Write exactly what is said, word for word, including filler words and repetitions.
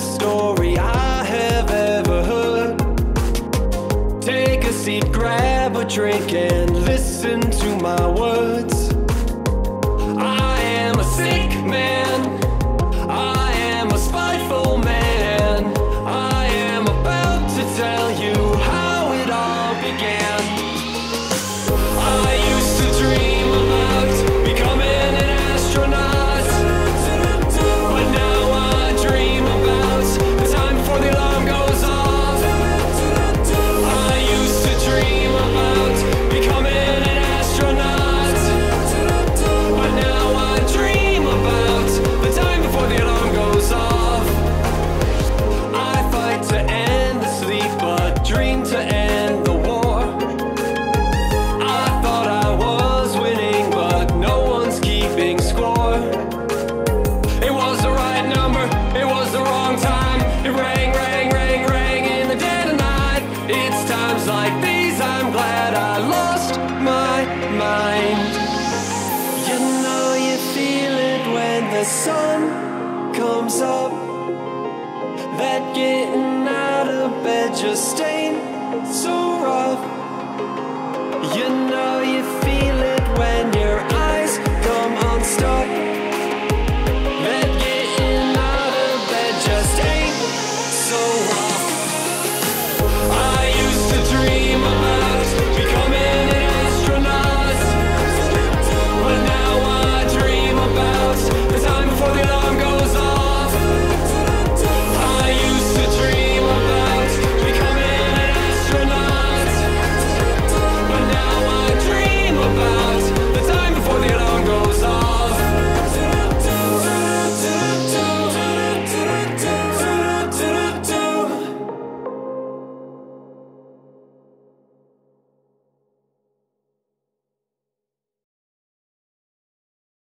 weirdest story I have ever heard. Take a seat, grab a drink, and listen to my words. I am a sick man. I am a spiteful man. I am about to tell you how it all began. I used to dream about becoming an astronaut. The sun comes up, that getting out of bed just ain't so rough. You know you